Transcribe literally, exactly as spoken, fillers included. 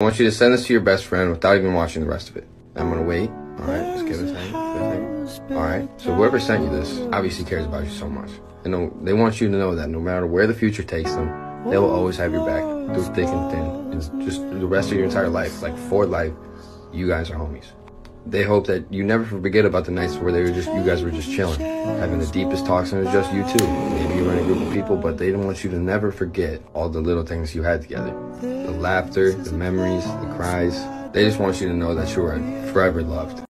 I want you to send this to your best friend without even watching the rest of it. I'm gonna wait. All right, let's give it a thing. All right, so whoever sent you this obviously cares about you so much. They know, they want you to know that no matter where the future takes them, they will always have your back through thick and thin. It's just the rest of your entire life, like for life, you guys are homies. They hope that you never forget about the nights where they were just, you guys were just chilling, having the deepest talks, and it was just you two. Maybe you were in a group of people, but they didn't want you to never forget all the little things you had together. The laughter, the memories, the cries. They just want you to know that you were forever loved.